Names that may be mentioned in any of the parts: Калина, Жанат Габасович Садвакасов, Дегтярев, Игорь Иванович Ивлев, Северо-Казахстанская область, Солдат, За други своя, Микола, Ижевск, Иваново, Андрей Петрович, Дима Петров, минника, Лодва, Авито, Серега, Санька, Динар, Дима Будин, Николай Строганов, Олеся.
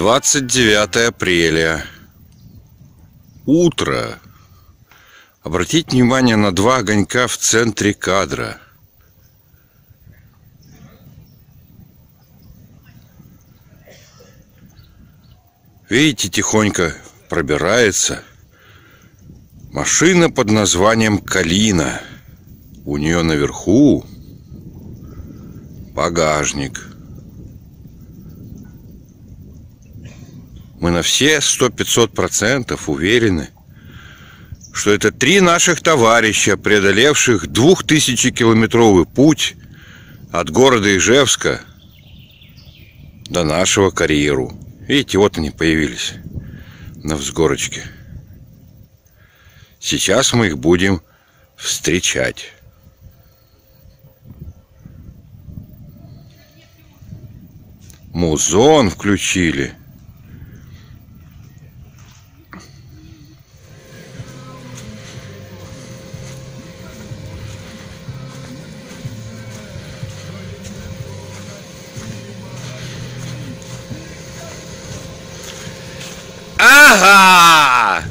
29 апреля. Утро. Обратите внимание на два огонька в центре кадра. Видите, тихонько пробирается машина под названием «Калина». У нее наверху багажник. Мы на все 100–500% уверены, что это три наших товарища, преодолевших 2000-километровый путь от города Ижевска до нашего карьеру. Видите, вот они появились на взгорочке. Сейчас мы их будем встречать. Музон включили. Ага!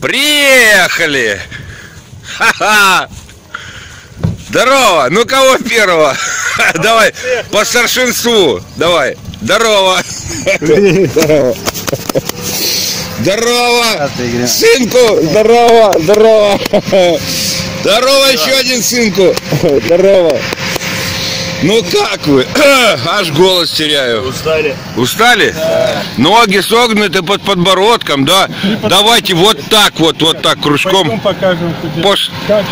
Приехали! Ха-ха! Здорово! Ну кого первого? Давай, по старшинству! Давай! Здорово! Здорово! Здорово! Сынку! Здорово! Здорово! Здорово еще один сынку! Здорово! Ну как вы? Аж голос теряю. Устали? Устали? Да. Ноги согнуты под подбородком, да? Давайте вот так кружком. Потом покажем, как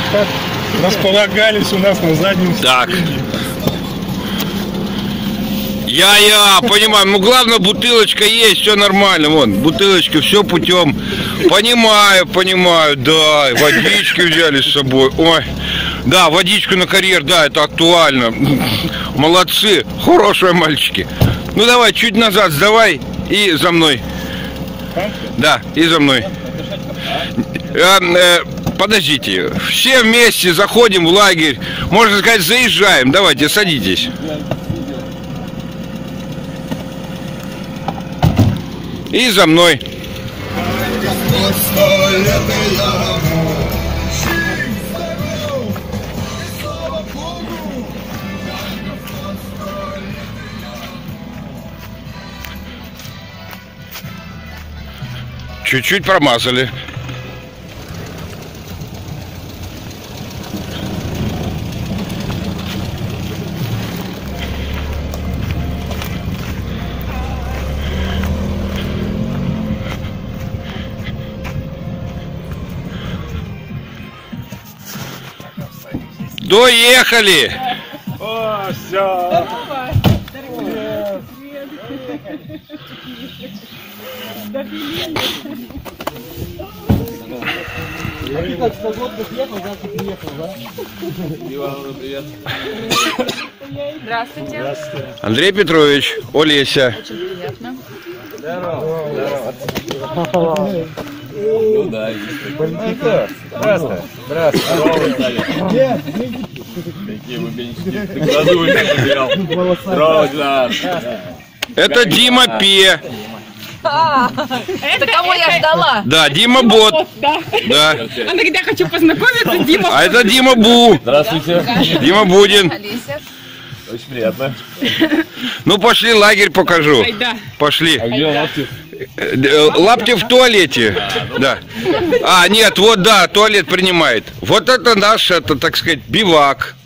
располагались у нас на заднем сиденье. Я понимаю. Ну, главное, бутылочка есть, все нормально. Вон, бутылочка, все путем. Понимаю, да. Водички взяли с собой. Ой. Да, водичку на карьер, да, это актуально. Молодцы, хорошие мальчики. Ну давай, чуть назад сдавай и за мной. Да, и за мной. Подождите, все вместе заходим в лагерь. Можно сказать, заезжаем. Давайте, садитесь. И за мной. Чуть-чуть промазали. Доехали! О, все! Здравствуйте. Андрей Петрович, Олеся. Очень приятно. Это Дима Пе. Это кого я ждала? Да, Дима Бот. Да. Она говорит, я хочу познакомиться, Дима. А это Дима Бу. Здравствуйте. Дима Будин. Очень приятно. Ну пошли, лагерь покажу. Пошли. Лапти в туалете. Да. А, нет, вот да, туалет принимает. Вот это наш, это, так сказать, бивак.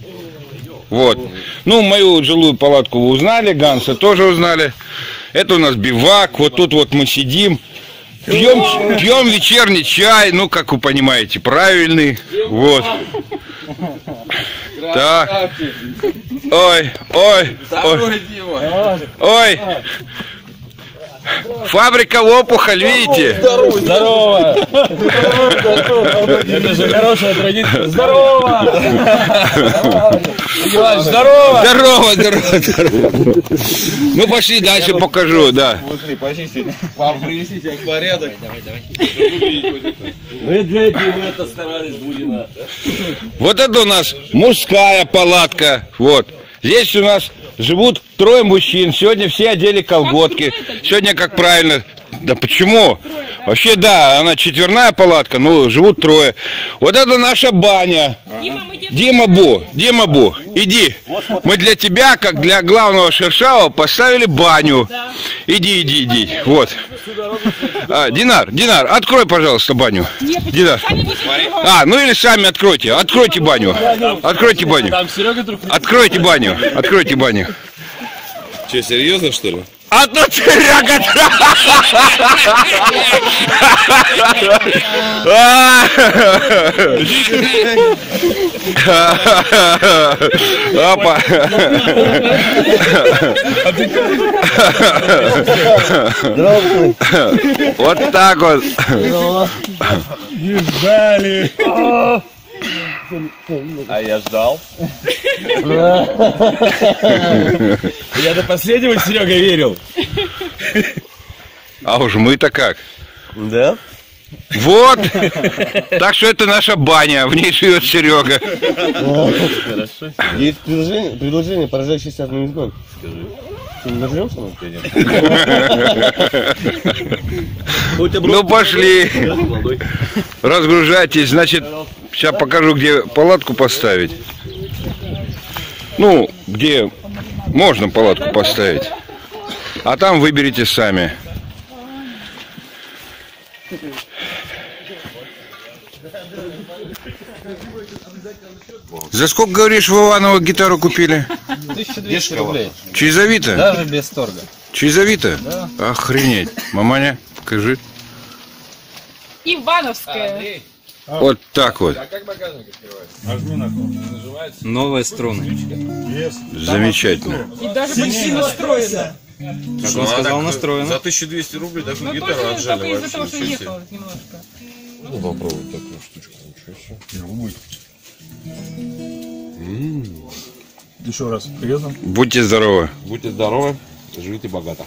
Вот. Ну, мою жилую палатку вы узнали, Ганса тоже узнали. Это у нас бивак, вот тут вот мы сидим, пьем вечерний чай, ну, как вы понимаете, правильный, вот. Так. Ой. Фабрика опухоль, видите? Здорово! Это же хорошая традиция. Здорово! Здорово! Ну пошли дальше покажу, да. Смотри, почистить, привести в порядок. Мы для этого старались, Будина. Вот это у нас мужская палатка, вот. Здесь у нас живут трое мужчин, сегодня все одели колготки, сегодня как правильно, да почему? Вообще да, она четверная палатка, но живут трое. Вот это наша баня. Дима Бу, иди. Мы для тебя, как для главного шершава, поставили баню. Иди. Вот. А, Динар, открой, пожалуйста, баню. Динар. А, ну или сами откройте. Откройте баню. Че, серьезно, что ли? А тут Серега! Опа! Вот так вот! Не ждали! А я ждал. Я до последнего, Серега, верил. А уж мы-то как. Да? Вот. Так что это наша баня. В ней живет Серега. Хорошо. Есть предложение, поражающееся от мизгон. Скажи. Ну пошли. Разгружайтесь. Значит, сейчас покажу, где палатку поставить. Ну, где можно палатку поставить. А там выберите сами. За сколько, говоришь, в Иваново гитару купили? 1200 рублей. Через Авито? Даже без торга. Через Авито? Да. Охренеть. Маманя, покажи. Ивановская. Вот так вот. А как багажник открывается? Новые струны. Замечательно. И даже почти настроена. Как он сказал, настроена. За 1200 рублей даже гитару отжали. Из-за того, что ехала немножко. Ну, попробовать такую штучку. Ничего себе. Еще раз, приятно. Будьте здоровы. Будьте здоровы, живите богато.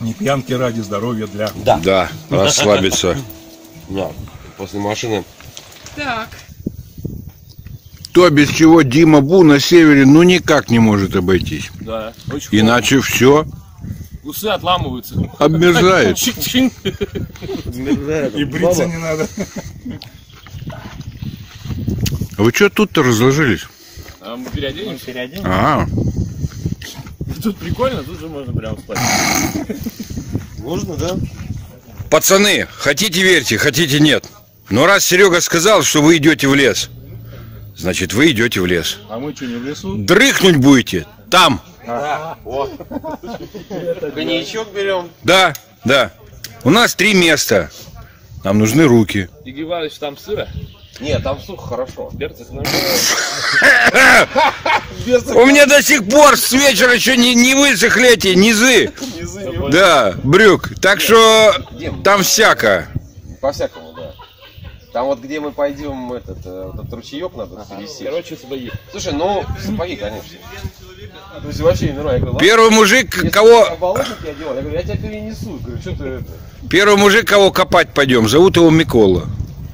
Не пьянки ради, здоровья для... Да, да, расслабиться. Да, после машины. Так. То, без чего Дима Бу на севере ну никак не может обойтись. Да. Иначе все... Усы отламываются. Обмерзает. И бриться не надо. А вы что тут-то разложились? А мы переоденемся. А. Тут прикольно, тут же можно прямо спать. Можно, да? Пацаны, хотите верьте, хотите нет. Но раз Серега сказал, что вы идете в лес, значит вы идете в лес. А мы что, не в лесу? Дрыхнуть будете там. Да. Коньячок берем. Да. У нас 3 места. Нам нужны руки. Игорь Иванович, там сыро? Нет, там сухо, хорошо. У меня до сих пор с вечера еще не высохли эти низы. Да, брюк. Так что там всяко. По-всякому, да. Там вот где мы пойдем, этот ручеек надо пересечь. Короче, сапоги. Слушай, ну сапоги, конечно. Первый мужик, кого... Первый мужик, кого копать пойдем, зовут его Микола.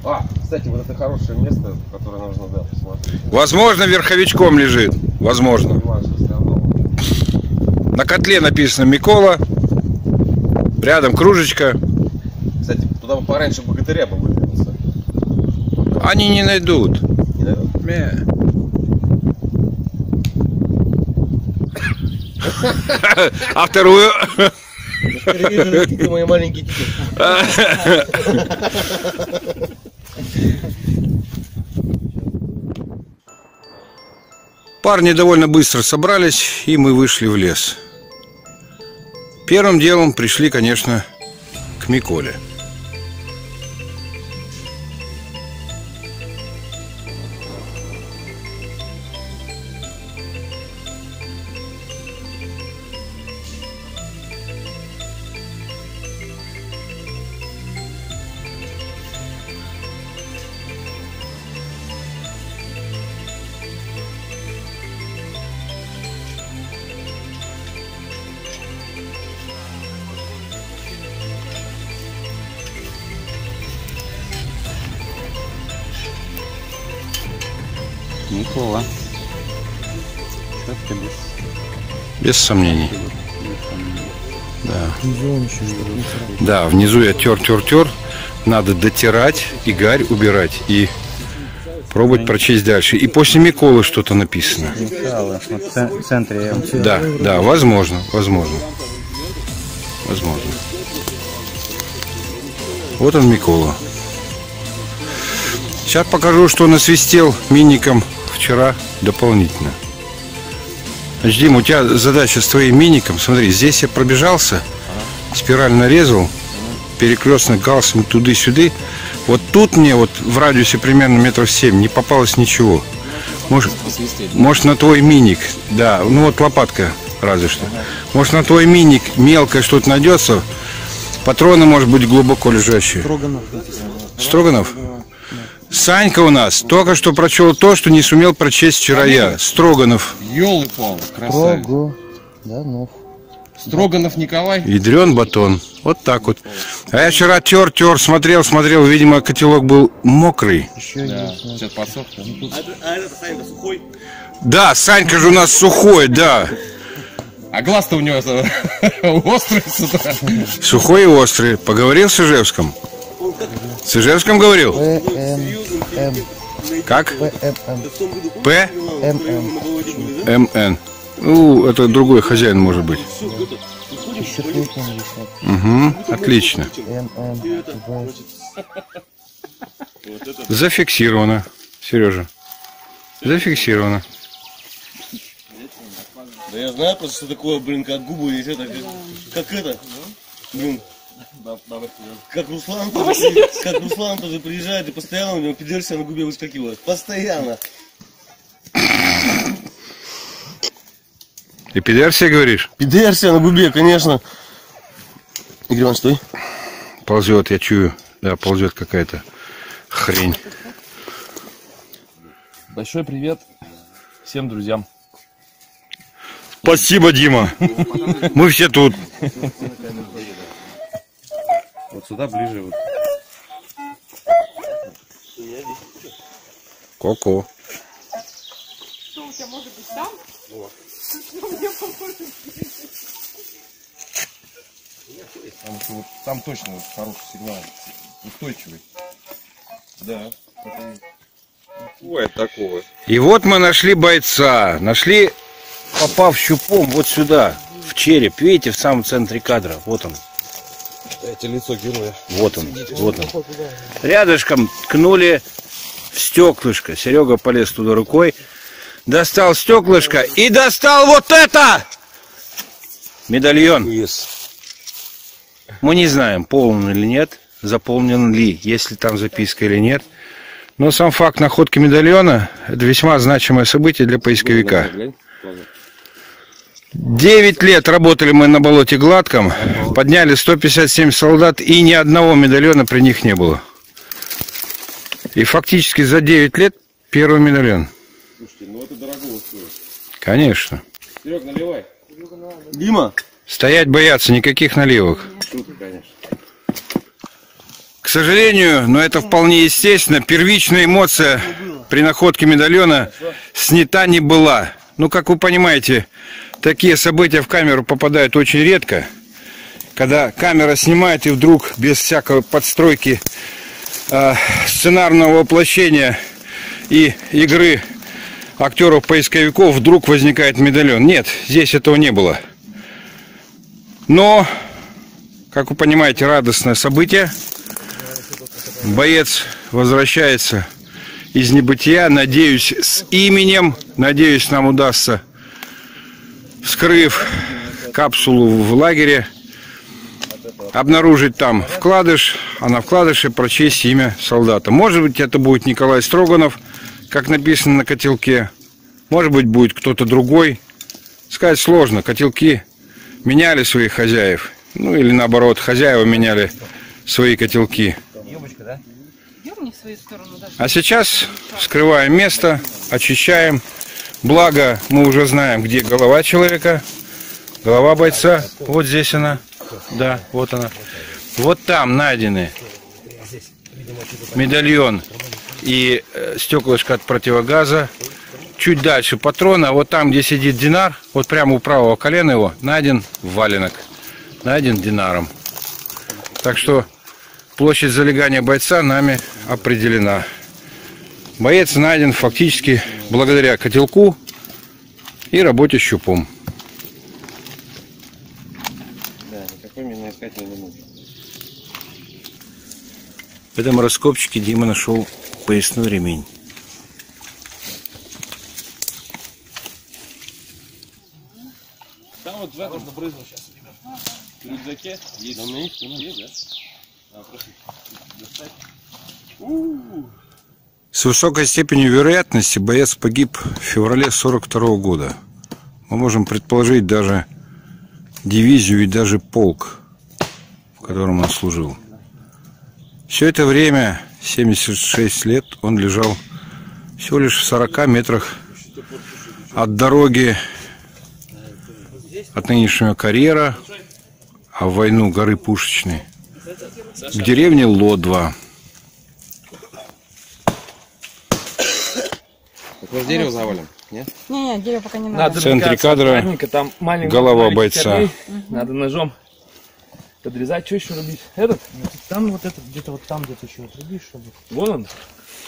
А, кстати, вот это хорошее место, которое нужно, да, посмотреть. Возможно, верховичком лежит. Возможно. На котле написано Микола. Рядом кружечка. Кстати, туда бы пораньше богатыря бы выдвинулся. Они не найдут. Не найдут? Мя. А вторую... Ты мой маленький детей. Парни довольно быстро собрались, и мы вышли в лес. Первым делом пришли, конечно, к Миколе. Никола, что ты любишь? Без сомнений. Да. Да, внизу я тер. Надо дотирать и гарь убирать. И пробовать прочесть дальше. И после Миколы что-то написано. Микола, в центре. Да, да, возможно. Вот он, Микола. Сейчас покажу, что насвистел миником вчера дополнительно. Значит, Дим, у тебя задача с твоим миником. Смотри, здесь я пробежался, спираль нарезал, перекрестных галсами туды-сюды. Вот тут мне вот в радиусе примерно метров 7 не попалось ничего. Может на твой миник, да, ну вот лопатка разве что. Может на твой миник мелкое что-то найдется, патроны может быть глубоко лежащие. Строганов? Санька у нас только что прочел то, что не сумел прочесть вчера я. Строганов. Ёлы-палы, красавец. Строганов Николай. Ядрен батон. Вот так вот. А я вчера тер, смотрел. Видимо, котелок был мокрый. Да, сейчас подсох. А этот Санька сухой? Да, Санька же у нас сухой, да. А глаз-то у него острый. Сухой и острый. Поговорил с Ижевском? С Ижевском говорил? Как? П? МН. Ну, это другой хозяин может быть. Угу, отлично. Зафиксировано, Сережа. Зафиксировано. Да я знаю просто, что такое, блин, как губы и это, как это, блин. Как Руслан тоже приезжает и постоянно у него пидерсия на губе выскакивает. Постоянно. И пидерсия, говоришь? Пидерсия на губе, конечно. Игорь Иванович, стой. Ползет, я чую. Да, ползет какая-то хрень. Большой привет всем друзьям. Спасибо, Дима. Мы все тут. Вот сюда ближе. Вот. Ко-ко. Что у тебя может быть там? Вот. Там точно хороший сигнал. Устойчивый. Да. Бывает такого. И вот мы нашли бойца. Нашли, попав щупом вот сюда, в череп. Видите, в самом центре кадра. Вот он. Это лицо героя. Вот он, вот он. Рядышком ткнули в стеклышко. Серега полез туда рукой, достал стеклышко и достал вот это! Медальон. Yes. Мы не знаем, полон или нет, заполнен ли, есть ли там записка или нет. Но сам факт находки медальона – это весьма значимое событие для поисковика. 9 лет работали мы на болоте гладком, подняли 157 солдат, и ни одного медальона при них не было. И фактически за 9 лет первый медальон. Слушайте, ну это дорого стоит. Конечно. Серег, наливай. Дима! Стоять боятся, никаких наливок. Шутка, конечно. К сожалению, но это вполне естественно, первичная эмоция при находке медальона снята не была. Ну, как вы понимаете, такие события в камеру попадают очень редко. Когда камера снимает и вдруг без всякой подстройки сценарного воплощения и игры актеров-поисковиков вдруг возникает медальон. Нет, здесь этого не было. Но, как вы понимаете, радостное событие. Боец возвращается из небытия. Надеюсь, с именем. Надеюсь, нам удастся, вскрыв капсулу в лагере, обнаружить там вкладыш, а на вкладыше прочесть имя солдата. Может быть, это будет Николай Строганов, как написано на котелке. Может быть, будет кто-то другой. Сказать сложно. Котелки меняли своих хозяев. Ну, или наоборот, хозяева меняли свои котелки. А сейчас вскрываем место, очищаем. Благо, мы уже знаем, где голова человека, голова бойца. Вот здесь она. Да, вот она. Вот там найдены медальон и стеклышко от противогаза, чуть дальше патрона, вот там, где сидит Динар, вот прямо у правого колена его, найден валенок. Найден Динаром. Так что площадь залегания бойца нами определена. Боец найден фактически благодаря котелку и работе щупом. Да, никакой миноискатель не нужен. В этом раскопчике Дима нашел поясной ремень. Там вот жадно брызну сейчас. В рюкзаке есть. Там на них есть, да? Надо просто достать. С высокой степенью вероятности боец погиб в феврале 1942 года. Мы можем предположить даже дивизию и даже полк, в котором он служил. Все это время, 76 лет, он лежал всего лишь в 40 метрах от дороги, от нынешнего карьера, а в войну горы Пушечной, в деревне Лодва. Может, дерево завалим? Нет? Не, дерево пока не надо. В центре кадра там голова бойца. Надо ножом подрезать. Что еще рубить? Этот? Там вот этот, где-то вот там где-то еще отрубишь, чтобы... Вот он?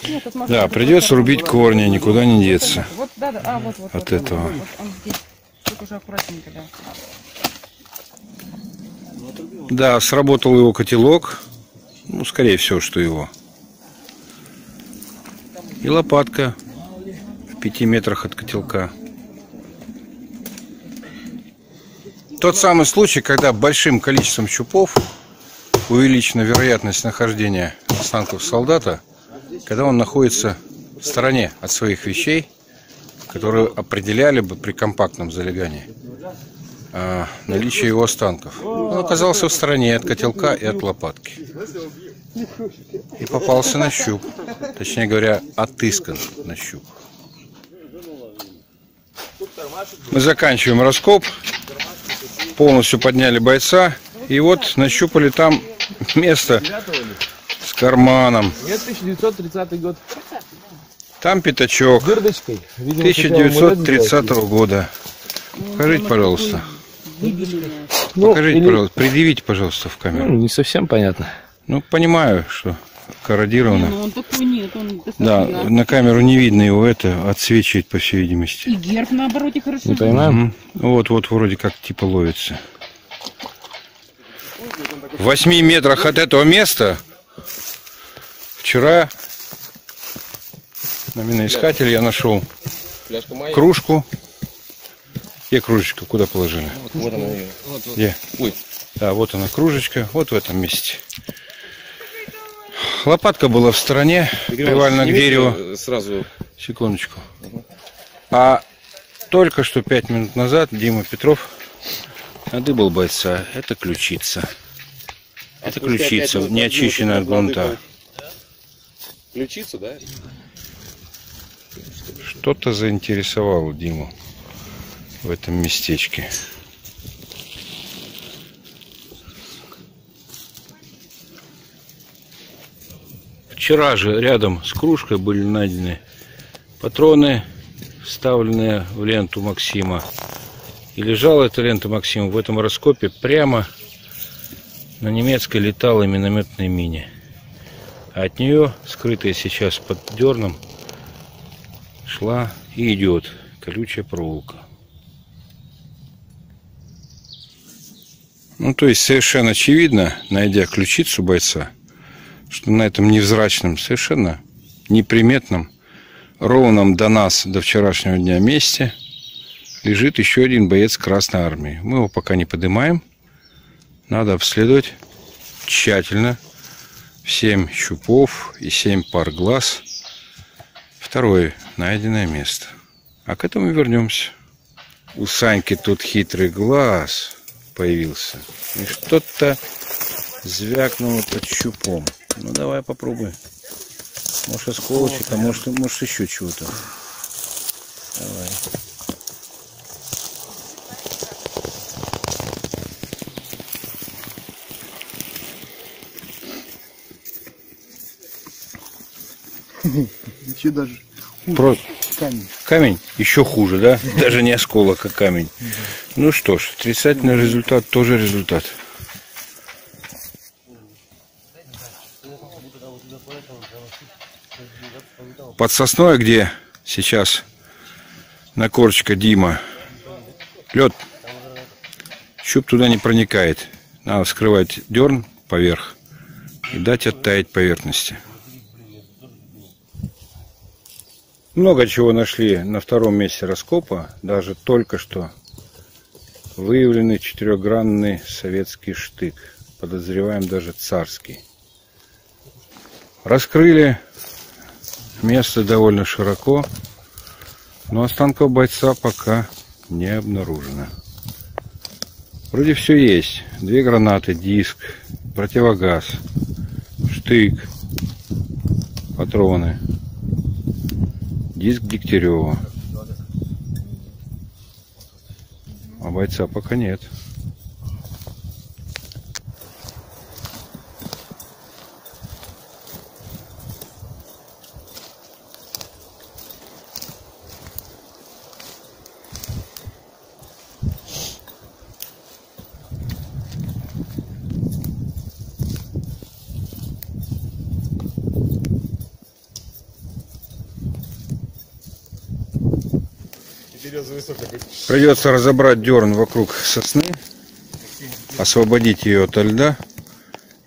Нет, тут да, придется рубить корни, никуда не деться. Вот, да, да. А, вот, от этого. Вот он здесь. Тут уже аккуратненько, да. Да, сработал его котелок. Ну, скорее всего, что его. И лопатка. 5 метрах от котелка. Тот самый случай, когда большим количеством щупов увеличена вероятность нахождения останков солдата, когда он находится в стороне от своих вещей, которые определяли бы при компактном залегании наличие его останков. Он оказался в стороне от котелка и от лопатки. И попался на щуп. Точнее говоря, отыскан на щуп. Мы заканчиваем раскоп, полностью подняли бойца, и вот нащупали там место с карманом. 1930 год. Там пятачок 1930 года. Покажите, пожалуйста. Покажите, пожалуйста. Предъявите, пожалуйста, в камеру. Ну, не совсем понятно. Ну, понимаю, что корродировано. Не, он такой нет, он достаточно... Да, на камеру не видно его, это отсвечивает, по всей видимости. И герб на обороте хорошо. Не понимаем. Угу. Вот, вроде как типа ловится. В 8 метрах от этого места вчера на миноискателе я нашел кружку. Где кружечка? Куда положили? Вот она. Где? Ой. Да, вот она кружечка, вот в этом месте. Лопатка была в стороне, привалена к дереву. Сразу. Секундочку. А только что 5 минут назад Дима Петров надыбал бойца. Это ключица. Это ключица, неочищенная от грунта. Ключица, да? Что-то заинтересовало Диму в этом местечке. Вчера же рядом с кружкой были найдены патроны, вставленные в ленту Максима. И лежала эта лента Максима в этом раскопе прямо на немецкой леталой минометной мине. А от нее, скрытая сейчас под дерном, шла и идет колючая проволока. Ну, то есть совершенно очевидно, найдя ключицу бойца, что на этом невзрачном, совершенно неприметном, ровном до нас, до вчерашнего дня месте лежит еще один боец Красной Армии. Мы его пока не поднимаем. Надо обследовать тщательно 7 щупов и 7 пар глаз. Второе найденное место. А к этому вернемся. У Саньки тут хитрый глаз появился. И что-то звякнуло под щупом. Ну давай попробуй. Может осколочек, а может еще чего-то. Давай. Ничего даже. Просто камень. Камень еще хуже, да? Даже не осколок, а камень. Ну что ж, отрицательный результат тоже результат. Под сосной, где сейчас на корчка Дима, лед, щуп туда не проникает. Надо вскрывать дерн поверх и дать оттаять поверхности. Много чего нашли на втором месте раскопа. Даже только что выявленный четырехгранный советский штык. Подозреваем, даже царский. Раскрыли место довольно широко, но останков бойца пока не обнаружено. Вроде все есть. Две гранаты, диск, противогаз, штык, патроны, диск Дегтярева. А бойца пока нет. Придется разобрать дерн вокруг сосны, освободить ее от льда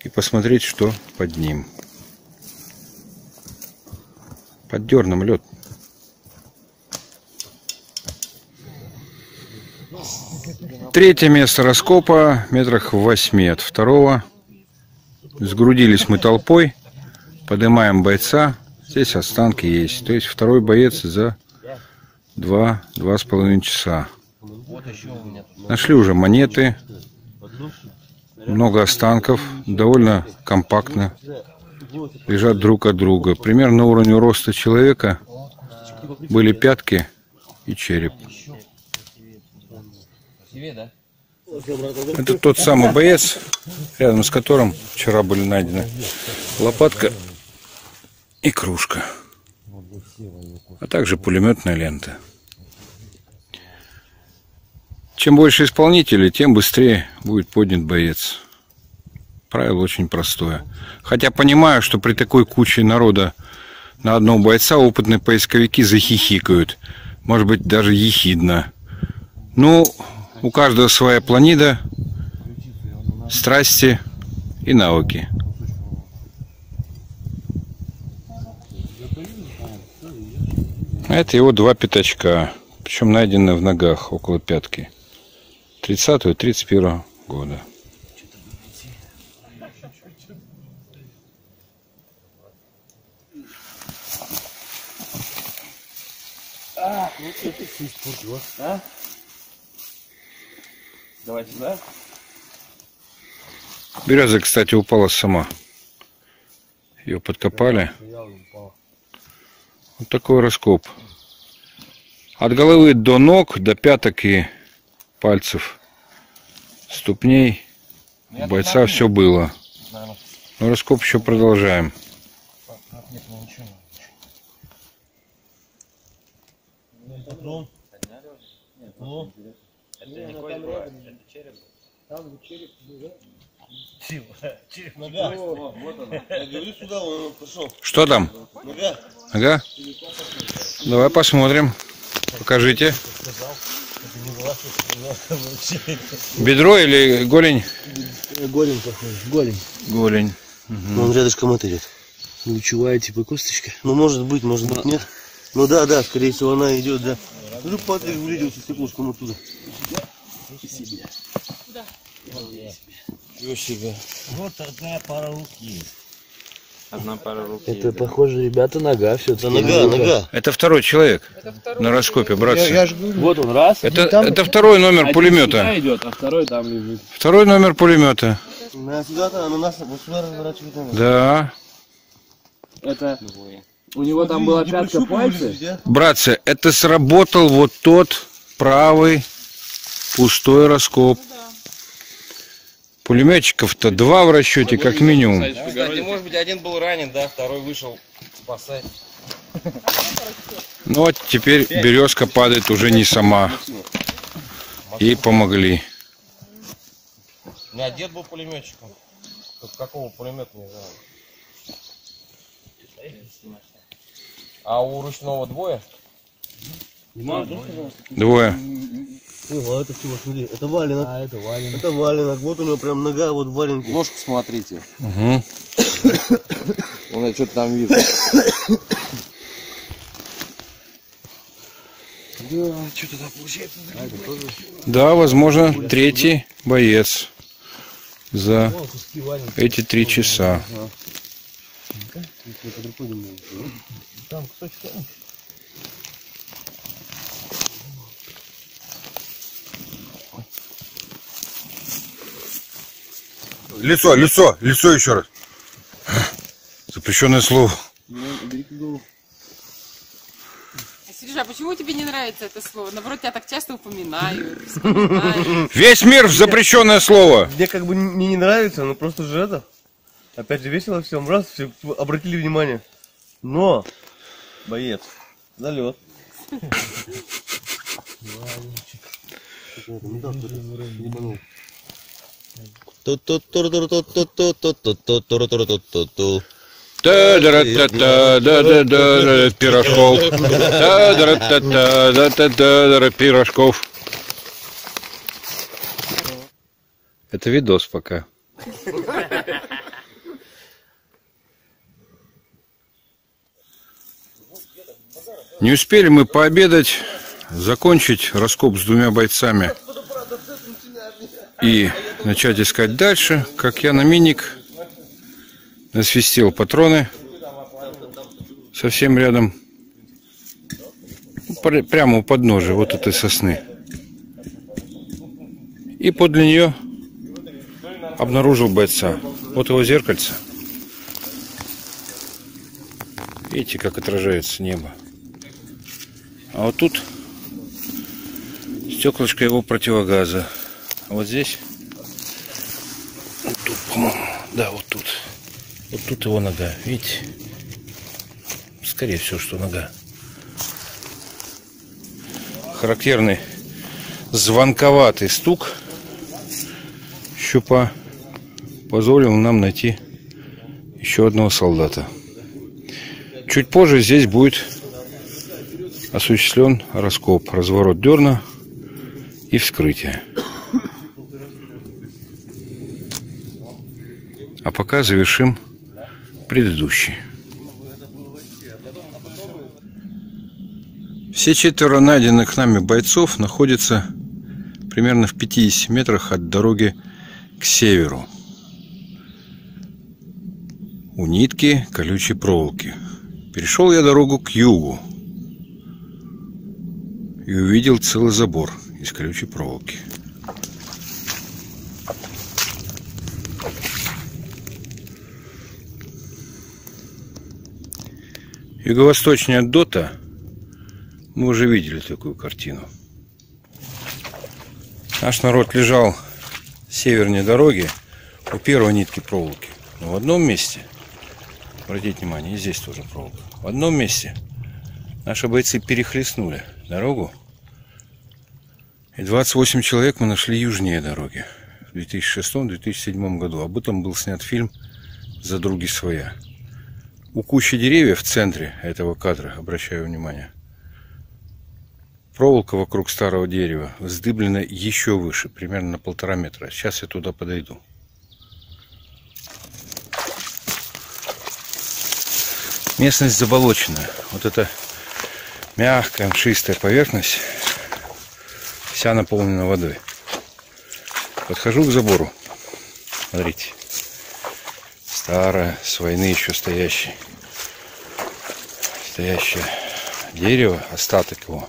и посмотреть, что под ним. Под дерном лед. Третье место раскопа, метрах в 8 от второго. Сгрудились мы толпой, поднимаем бойца. Здесь останки есть. То есть второй боец за 2-2,5 часа. Нашли уже монеты, много останков, довольно компактно лежат друг от друга. Примерно на уровне роста человека были пятки и череп. Это тот самый боец, рядом с которым вчера были найдены лопатка и кружка, а также пулеметная лента. Чем больше исполнителей, тем быстрее будет поднят боец. Правило очень простое. Хотя понимаю, что при такой куче народа на одного бойца опытные поисковики захихикают. Может быть, даже ехидно. Ну, у каждого своя планида, страсти и навыки. Это его два пятачка, причем найдены в ногах, около пятки. 30-31 года. Береза, кстати, упала сама. Ее подкопали. Вот такой раскоп. От головы до ног, до пяток и пальцев, ступней у бойца все было. Но раскоп еще продолжаем. Что там? Ага. Давай посмотрим. Покажите. Бедро или голень? Голень, похоже. Голень. Голень. Угу. Он рядышком отырит. Лучевая типа косточка. Ну, может быть, нет. Ну да, да, скорее всего, она идет, да. Ну, Патрик вылетел со стеклышком оттуда. И себе. Куда? Вот одна пара руки. Одна пара рук. Это, похоже, ребята, нога все-таки. Нога. Это второй человек на раскопе, братцы. Я вот он, раз. Это второй номер пулемета. Идет, а второй там лежит. Второй номер пулемета. Да. Это у него там была пятка пальца. Братцы, это сработал вот тот правый пустой раскоп. Пулеметчиков-то два в расчете, как минимум. Кстати, может быть, один был ранен, да, второй вышел спасать. Ну вот теперь березка падает уже не сама. Ей помогли. У меня дед был пулеметчиком. Какого пулемета, не знаю. А у ручного двое? Двое. О, это всего, смотри, это валенок. А, это валенок. Это валенок. Вот у него прям нога, вот валенки. Ножку смотрите. Угу. Вон я что-то там вижу. Да, что-то там получается. Да, возможно, третий боец за эти 3 часа. Там кусочек. Лицо, лицо, лицо еще раз. Запрещенное слово. А, Сережа, почему тебе не нравится это слово? Наоборот, тебя так часто упоминают. Весь мир в запрещенное слово. Мне как бы не нравится, но просто же это. Опять же весело всем. Раз, все обратили внимание. Но, боец, залет. Пирожков. Пирожков. Это видос пока. Не успели мы пообедать, закончить раскоп с 2 бойцами и начать искать дальше, как я на миник насвистел патроны совсем рядом, прямо у подножия вот этой сосны. И подле нее обнаружил бойца. Вот его зеркальце. Видите, как отражается небо. А вот тут стеклышко его противогаза. А вот здесь, вот тут, по-моему, да, вот тут его нога, видите? Скорее всего, что нога. Характерный звонковатый стук щупа позволил нам найти еще одного солдата. Чуть позже здесь будет осуществлен раскоп, разворот дерна и вскрытие. А пока завершим предыдущий. Все 4 найденных нами бойцов находятся примерно в 50 метрах от дороги к северу. У нитки колючей проволоки. Перешел я дорогу к югу и увидел целый забор из колючей проволоки. Юго-восточнее от Дота мы уже видели такую картину. Наш народ лежал севернее дороги у первой нитки проволоки. Но в одном месте, обратите внимание, и здесь тоже проволока. В одном месте наши бойцы перехлестнули дорогу. И 28 человек мы нашли южнее дороги в 2006-2007 году. Об этом был снят фильм «За други своя». У кучи деревьев в центре этого кадра, обращаю внимание, проволока вокруг старого дерева вздыблена еще выше, примерно на 1,5 метра. Сейчас я туда подойду. Местность заболоченная. Вот эта мягкая, мшистая поверхность, вся наполнена водой. Подхожу к забору. Смотрите. Старое, с войны еще стоящее дерево, остаток его,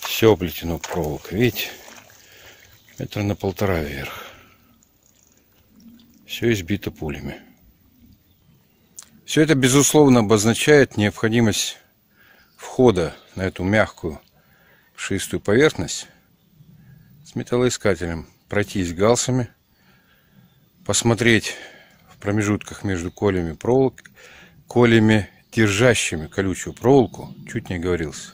все оплетено проволокой. Видите, метра на 1,5 вверх. Все избито пулями. Все это, безусловно, обозначает необходимость входа на эту мягкую, пшистую поверхность с металлоискателем. Пройтись галсами, посмотреть в промежутках между колями проволок, колями держащими колючую проволоку, чуть не оговорился.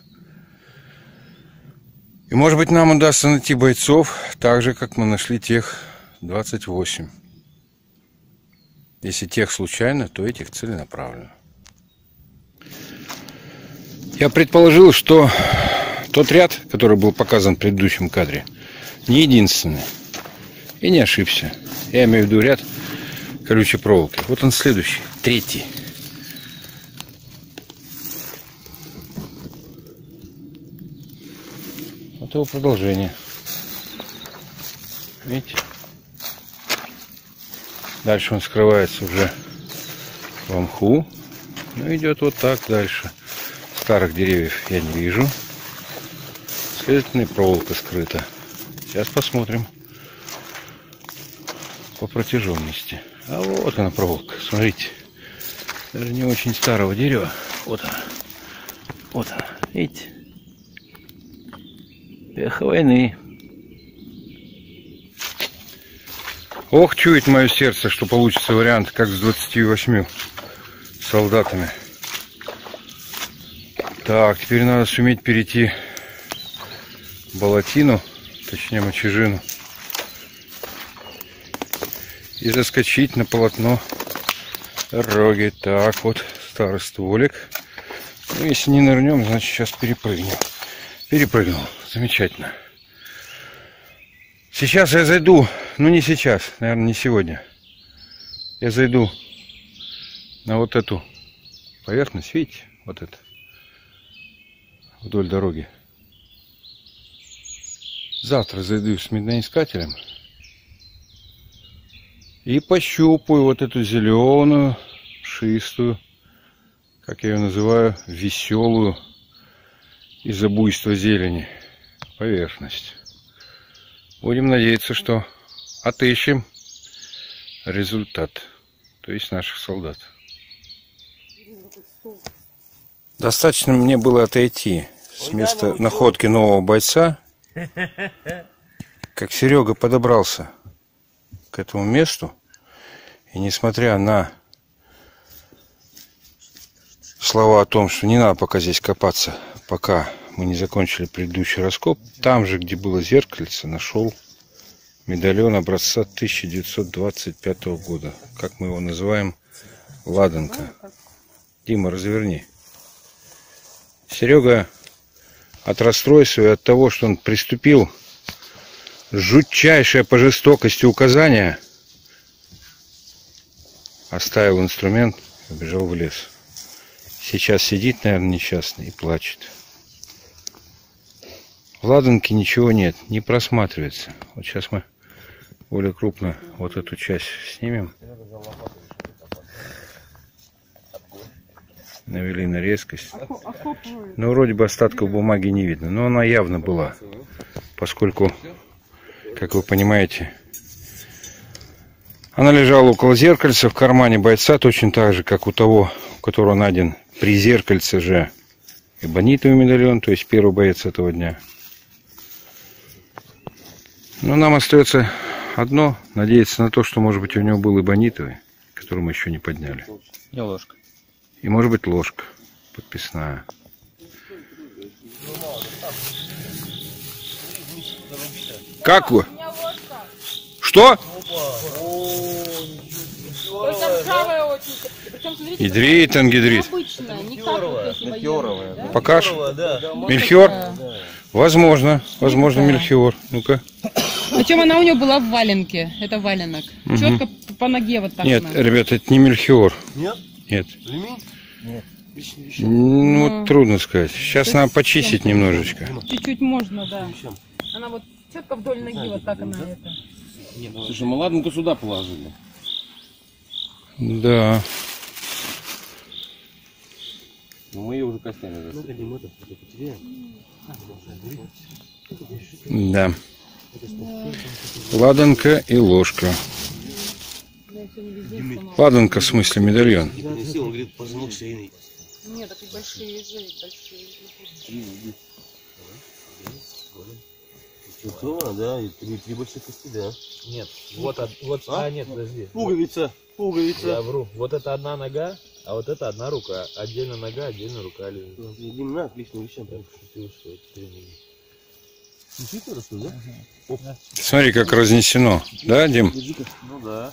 И, может быть, нам удастся найти бойцов, так же, как мы нашли тех 28. Если тех случайно, то этих целенаправленно. Я предположил, что тот ряд, который был показан в предыдущем кадре, не единственный. И не ошибся. Я имею в виду ряд колючей проволоки. Вот он следующий, третий. Вот его продолжение. Видите? Дальше он скрывается уже в мху. Но идет вот так дальше. Старых деревьев я не вижу. Следовательно, проволока скрыта. Сейчас посмотрим по протяженности. А вот она проволока. Смотрите. Даже не очень старого дерева. Вот она. Вот она. Видите? Эхо войны. Ох, чует мое сердце, что получится вариант, как с 28 солдатами. Так, теперь надо суметь перейти болотину, точнее мочежину, и заскочить на полотно дороги. Так, вот старый стволик. Ну, если не нырнем, значит сейчас перепрыгнем. Перепрыгнул. Замечательно. Сейчас я зайду, ну не сейчас, наверное, не сегодня. Я зайду на вот эту поверхность, видите, вот это, вдоль дороги. Завтра зайду с медноискателем и пощупаю вот эту зеленую, шистую, как я ее называю, веселую из-за буйства зелени поверхность. Будем надеяться, что отыщем результат, то есть наших солдат. Достаточно мне было отойти с места находки нового бойца, как Серега подобрался к этому месту, и несмотря на слова о том, что не надо пока здесь копаться, пока мы не закончили предыдущий раскоп, там же, где было зеркальце, нашел медальон образца 1925 года, как мы его называем, ладанка. Дима, разверни. Серега от расстройства и от того, что он приступил жутчайшее по жестокости указания, оставил инструмент и убежал в лес. Сейчас сидит, наверное, несчастный и плачет. В ладанке ничего нет, не просматривается. Вот сейчас мы более крупно вот эту часть снимем. Навели на резкость. Ну, вроде бы остатков бумаги не видно, но она явно была. Поскольку, как вы понимаете, она лежала около зеркальца в кармане бойца, точно так же, как у того, у которого найден при зеркальце же эбонитовый медальон, то есть первый боец этого дня. Но нам остается одно, надеяться на то, что, может быть, у него был эбонитовый, который мы еще не подняли. И ложка. И, может быть, ложка подписная. Как вы? Что? Идрит, ангидрит. Покажешь? Мельхиор? Возможно. Возможно, мельхиор. Ну-ка. Причем она у нее была в валенке. Это валенок. Четко по ноге вот так. Нет, ребята, это не мельхиор. Нет? Нет. Нет. Ну, трудно сказать. Сейчас надо почистить немножечко. Чуть-чуть можно, да. Она вот четко вдоль ноги вот так она это. Слушай, мы ладно-ка сюда положили. Да. Но мы ее уже костями засыпали. Да. Ладанка и ложка. Ладанка в смысле медальон. Нет, так и большие ежи, большие. Да, и три большие кости, да. Нет, вот, вот, а нет, подожди. Пуговица. Пуговица. Я вру. Вот это одна нога, А вот это одна рука, отдельно нога, отдельно рука лежит. Дима, отлично, вещам прям шутил, что это тренинг. Смотри, как разнесено. Да, Дим? Ну да.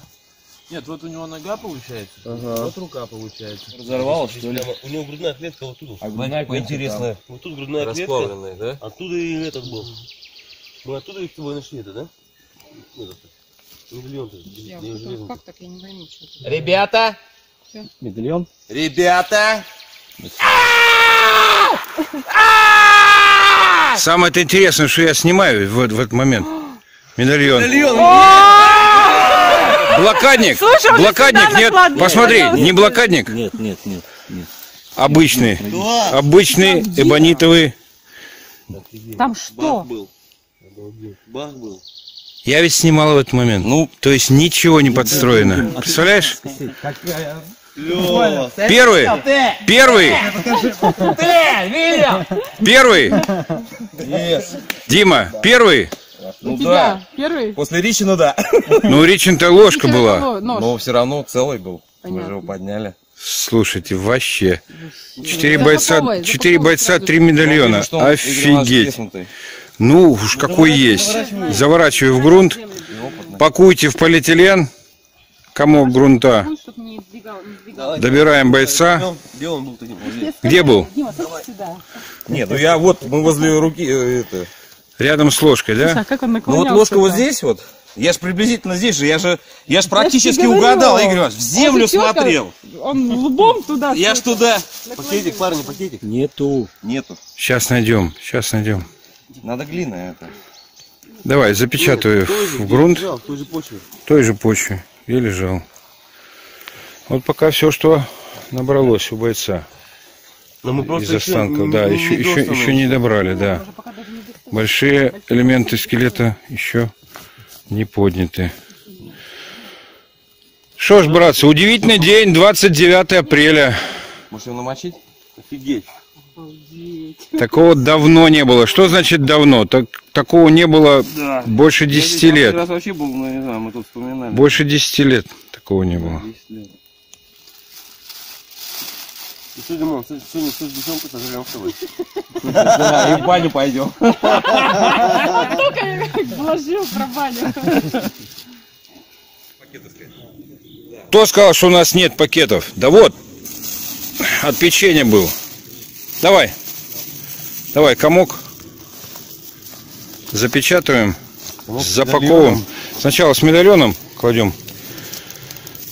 Нет, вот у него нога получается, ага. Вот рука получается. Разорвало, что ли? У него грудная клетка вот тут. А грудная клетка интересная. Вот тут грудная клетка, да? Оттуда и этот был. Мы оттуда их с тобой нашли, это, да? Медальон. Как так, я не пойму, что это. Ребята! Медальон. Ребята! Самое интересное, что я снимаю в этот момент. Медальон. Блокадник. Слушай, блокадник, нет. Посмотри, нет, не блокадник. Нет, нет, нет, нет. Обычный. Нет, обычный эбонитовый. Там что? Бах был. Бах был. Я ведь снимал в этот момент. Ну, то есть ничего не подстроено. Представляешь? Первый. Первый. Первый. Дима, первый. Ну да. Первый? После Ричина, да. Ну, Ричин-то ложка была. Но все равно целый был. Понятно. Мы же его подняли. Слушайте, вообще. 4 бойца, 3 медальона. Офигеть. Ну уж какой есть. Заворачиваю в грунт. Пакуйте в полиэтилен. Комок грунта. Добираем бойца. Где был? Нет, ну я вот, мы возле руки... Это... Рядом с ложкой, да? Слушай, а как он наклонялся? Ну вот ложка вот здесь вот. Я же приблизительно здесь же. Я же практически угадал, Игорь Иванович. В землю он смотрел. Он лбом туда. Я ж туда. Пакетик, Клара, не пакетик? Нету. Нету. Сейчас найдем, сейчас найдем. Надо глина это. Давай, запечатываю в грунт. В той же почве. В той же почве. Я лежал. Вот пока все, что набралось у бойца. Из останков, да. Еще не добрали, да. Большие элементы скелета еще не подняты. Что ж, братцы, удивительный день, 29 апреля. Может его намочить? Офигеть. Такого давно не было. Что значит давно? Такого не было, да. Больше 10 лет. Раз вообще был, но не знаю, мы тут вспоминали. Больше 10 лет такого не было. И что, Димон, сегодня все с девчонкой сожрем с тобой. И в баню пойдем. Только я как вложил про баню. Кто сказал, что у нас нет пакетов? Да вот, от печенья был. Давай, давай, комок. Запечатываем, запаковываем. Сначала с медальоном кладем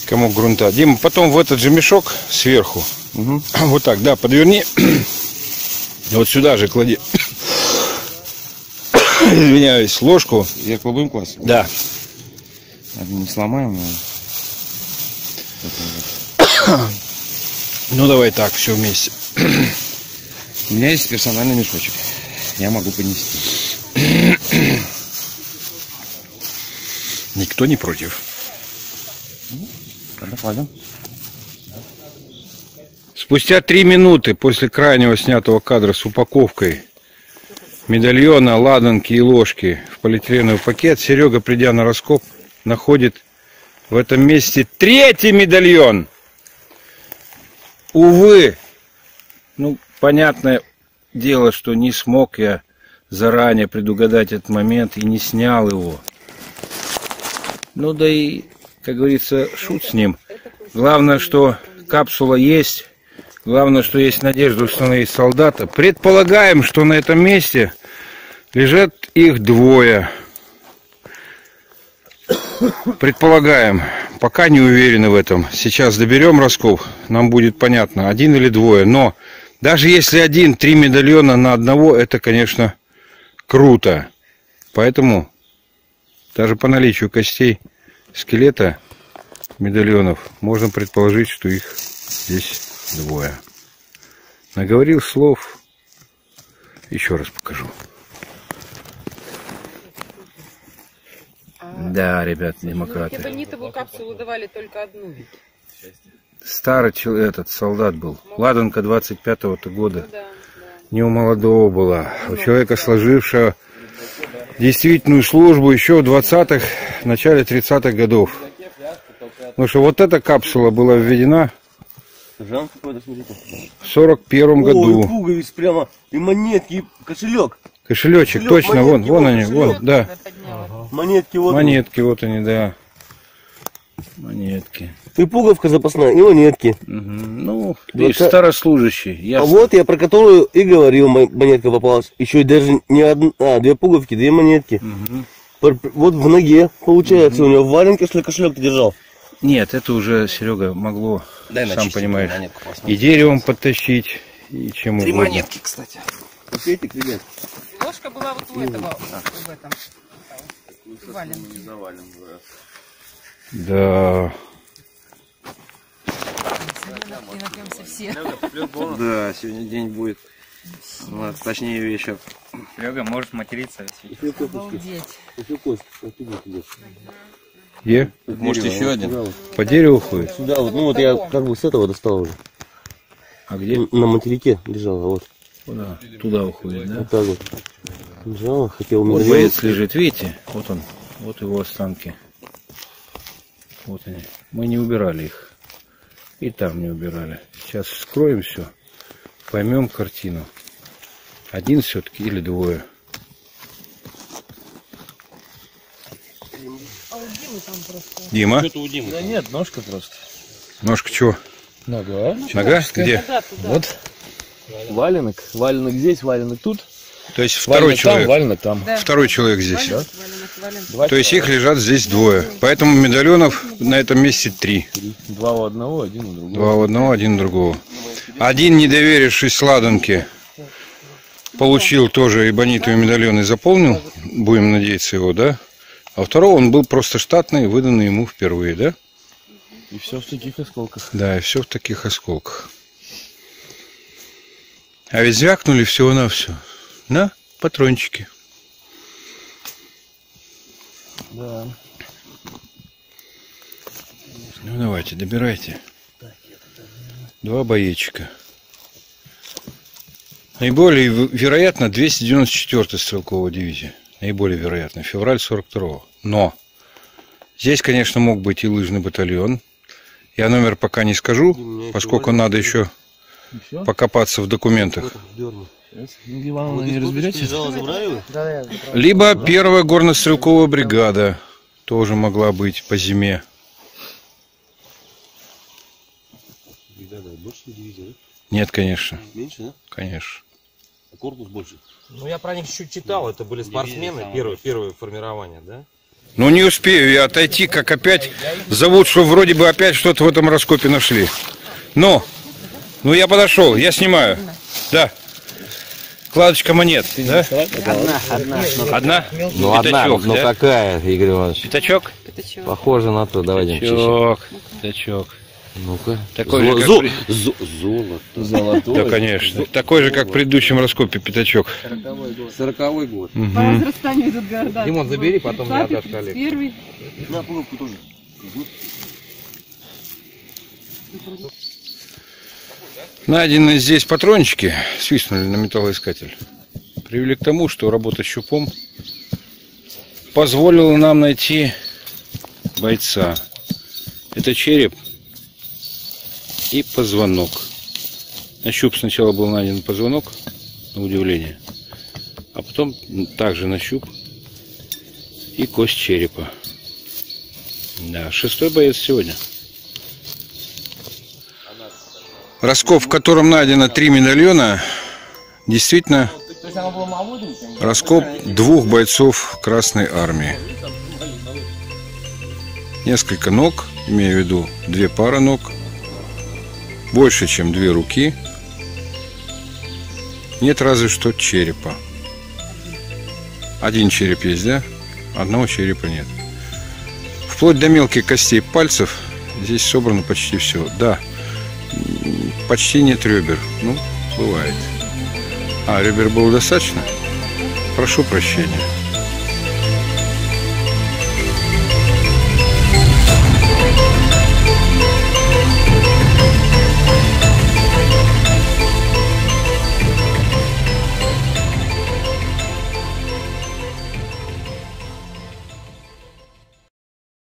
комок грунта. Дима, потом в этот же мешок сверху. Угу. Вот так, да, подверни. Вот сюда же клади. Извиняюсь, ложку. Я кладу им класть? Да. А не сломаем его. Ну давай так, все вместе. У меня есть персональный мешочек. Я могу понести. Никто не против. Тогда кладем. Спустя 3 минуты после крайнего снятого кадра с упаковкой медальона, ладанки и ложки в полиэтиленовый пакет, Серега, придя на раскоп, находит в этом месте 3-й медальон. Увы, ну, понятное дело, что не смог я заранее предугадать этот момент и не снял его. Ну да и, как говорится, шут с ним. Главное, что капсула есть. Главное, что есть надежда установить солдата. Предполагаем, что на этом месте лежат их 2. Предполагаем. Пока не уверены в этом. Сейчас доберем раскоп, нам будет понятно, 1 или 2. Но даже если 1, 3 медальона на одного, это, конечно, круто. Поэтому даже по наличию костей скелета медальонов можно предположить, что их здесь 2. Наговорил слов. Еще раз покажу. Да, ребят, демократы. Эбонитовую капсулу давали только 1 ведь. Старый этот солдат был. Ладанка 25-го года. Ну, да, да. Не у молодого была. У человека, сложившего действительную службу еще в 20-х, в начале 30-х годов. Потому что вот эта капсула была введена Жан какой-то, смотрите. В 41-м году. О, и пуговиц прямо, и монетки, и кошелек. Кошелечек, точно, монетки, вон они, вон, да. Ага. Монетки, вот монетки, они. Вот они, да. Монетки. И пуговка запасная, и монетки. Угу. Ну, вот старослужащий. Ясно. А вот я про которую и говорил, монетка попалась. Еще и даже не одна, а две пуговки, две монетки. Угу. Вот в ноге, получается, угу. У него в валенке, если кошелек держал. Нет, это уже, Серега, могло, дай сам начистить, понимаешь, монетку, и деревом подтащить, и чем угодно. Три монетки, кстати. Пакетик, ребят. Ложка была вот у этого, в этом. Завалим, брат. Да. Напьемся все. Да, сегодня день будет, точнее вечер. Серега может материться. Обалдеть. Е? Может еще один? По дереву ходит? Сюда вот, ну вот я как бы с этого достал уже. А где? На материке лежала, вот. Куда? Туда уходит, да? Вот так вот. Лежала, хотел умереть. Вот боец лежит, видите? Вот он, вот его останки. Вот они. Мы не убирали их. И там не убирали. Сейчас вскроем все, поймем картину. Один все-таки или двое. Там просто... Дима? Что-то у Димы. Да нет, ножка просто. Ножка чего? Нога. Нога? Где? Нога вот. Валенок. Валенок здесь, валенок тут. То есть второй человек. Валенок там. Да. Второй человек здесь. Да? Валенок. То есть их лежат здесь двое. Поэтому медальонов на этом месте три. Два у одного, один у другого. Два у одного, один у другого. Один, не доверившись ладанке, получил тоже эбонитовый медальон и заполнил. Будем надеяться его, да? А второго он был просто штатный, выданный ему впервые, да? И все в таких осколках. Да, и все в таких осколках. А ведь звякнули всего-навсего на патрончики. Да. Ну давайте, добирайте. Два боечка. Наиболее вероятно 294-я стрелковая дивизия. Наиболее вероятно, февраль 42-го. Но здесь, конечно, мог быть и лыжный батальон. Я номер пока не скажу, поскольку надо еще покопаться в документах. Либо первая горно-стрелковая бригада тоже могла быть по зиме. Нет, конечно. Конечно. Корпус больше. Ну, я про них чуть читал, это были спортсмены, первые формирования, да? Ну, не успею я отойти, как опять зовут, что вроде бы опять что-то в этом раскопе нашли. Но, ну, я подошел, я снимаю. Да. Кладочка монет, да? Одна? Ну, одна, ну, какая, Игорь Иванович? Пятачок? Похоже на то, давайте. Пятачок. Ну-ка. Золото. Золотое. Да, конечно. Такой же, как в предыдущем раскопе, пятачок. 40-й год. По возрастанию идут города. Димон, забери, потом я отдашь коллег. Первый. На пуговку тоже. Найдены здесь патрончики, свистнули на металлоискатель, привели к тому, что работа щупом позволила нам найти бойца. Это череп и позвонок. На щуп сначала был найден позвонок, на удивление, а потом также на щуп и кость черепа. Да, 6-й боец сегодня. Раскоп, в котором найдено 3 медальона, действительно раскоп 2 бойцов Красной Армии. Несколько ног, имею в виду 2 пары ног. Больше, чем 2 руки. Нет разве что черепа. Один череп есть, да? Одного черепа нет. Вплоть до мелких костей пальцев здесь собрано почти все. Да, почти нет ребер. Ну, бывает. А, ребер было достаточно? Прошу прощения.